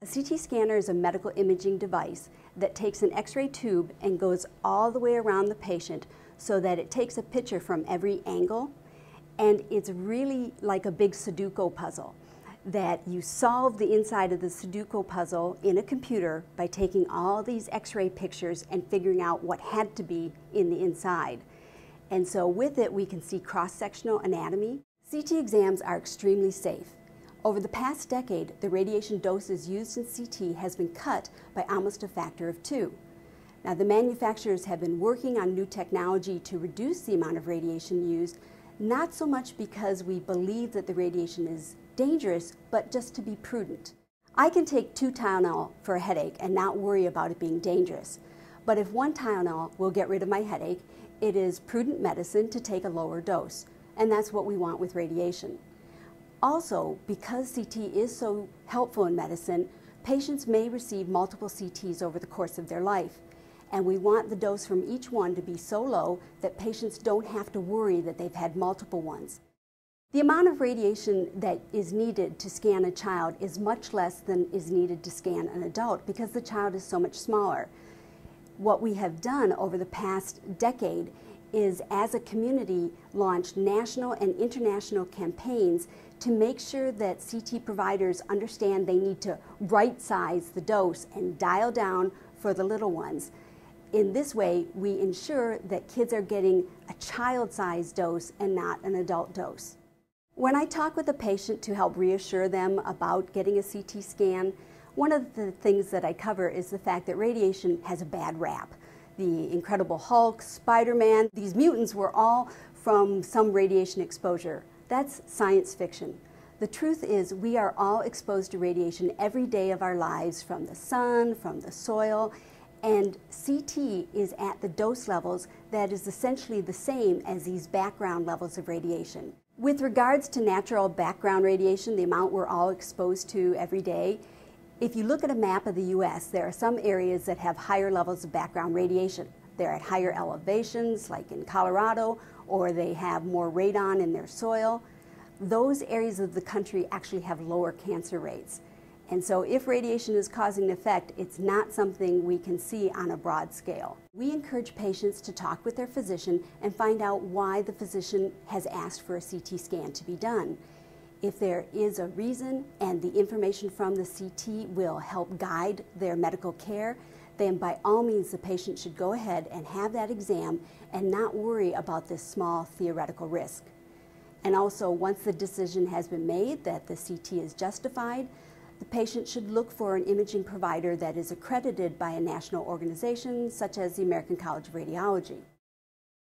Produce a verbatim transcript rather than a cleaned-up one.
A C T scanner is a medical imaging device that takes an x-ray tube and goes all the way around the patient so that it takes a picture from every angle, and it's really like a big Sudoku puzzle that you solve the inside of the Sudoku puzzle in a computer by taking all these x-ray pictures and figuring out what had to be in the inside. And so with it, we can see cross-sectional anatomy. C T exams are extremely safe. Over the past decade, the radiation doses used in C T has been cut by almost a factor of two. Now, the manufacturers have been working on new technology to reduce the amount of radiation used, not so much because we believe that the radiation is dangerous, but just to be prudent. I can take two Tylenol for a headache and not worry about it being dangerous. But if one Tylenol will get rid of my headache, it is prudent medicine to take a lower dose, and that's what we want with radiation. Also, because C T is so helpful in medicine, patients may receive multiple C Ts over the course of their life, and we want the dose from each one to be so low that patients don't have to worry that they've had multiple ones. The amount of radiation that is needed to scan a child is much less than is needed to scan an adult because the child is so much smaller. What we have done over the past decade is, as a community, launched national and international campaigns to make sure that C T providers understand they need to right-size the dose and dial down for the little ones. In this way, we ensure that kids are getting a child-sized dose and not an adult dose. When I talk with a patient to help reassure them about getting a C T scan, one of the things that I cover is the fact that radiation has a bad rap. The Incredible Hulk, Spider-Man, these mutants were all from some radiation exposure. That's science fiction. The truth is we are all exposed to radiation every day of our lives, from the sun, from the soil, and C T is at the dose levels that is essentially the same as these background levels of radiation. With regards to natural background radiation, the amount we're all exposed to every day, if you look at a map of the U S, there are some areas that have higher levels of background radiation. They're at higher elevations, like in Colorado, or they have more radon in their soil. Those areas of the country actually have lower cancer rates. And so if radiation is causing an effect, it's not something we can see on a broad scale. We encourage patients to talk with their physician and find out why the physician has asked for a C T scan to be done. If there is a reason and the information from the C T will help guide their medical care, then by all means the patient should go ahead and have that exam and not worry about this small theoretical risk. And also, once the decision has been made that the C T is justified, the patient should look for an imaging provider that is accredited by a national organization such as the American College of Radiology.